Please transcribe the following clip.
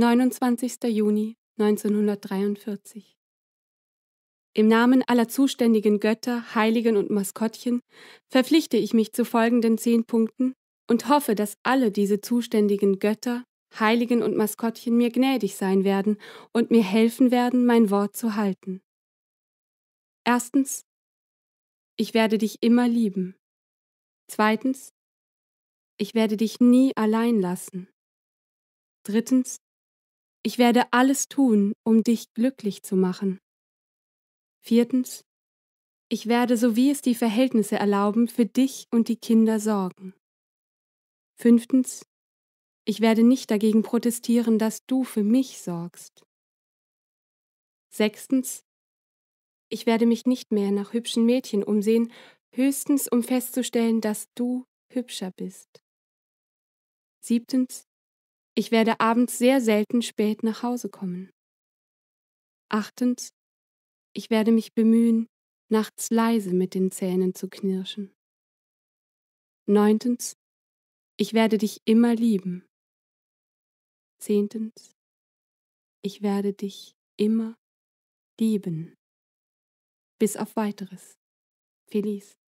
29. Juni 1943. Im Namen aller zuständigen Götter, Heiligen und Maskottchen verpflichte ich mich zu folgenden 10 Punkten und hoffe, dass alle diese zuständigen Götter, Heiligen und Maskottchen mir gnädig sein werden und mir helfen werden, mein Wort zu halten. Erstens, ich werde dich immer lieben. Zweitens, ich werde dich nie allein lassen. Drittens, ich werde alles tun, um dich glücklich zu machen. Viertens, ich werde, so wie es die Verhältnisse erlauben, für dich und die Kinder sorgen. Fünftens, ich werde nicht dagegen protestieren, dass du für mich sorgst. Sechstens, ich werde mich nicht mehr nach hübschen Mädchen umsehen, höchstens um festzustellen, dass du hübscher bist. Siebtens, ich werde abends sehr selten spät nach Hause kommen. Achtens, ich werde mich bemühen, nachts leise mit den Zähnen zu knirschen. Neuntens, ich werde dich immer lieben. Zehntens, ich werde dich immer lieben. Bis auf Weiteres. Felice.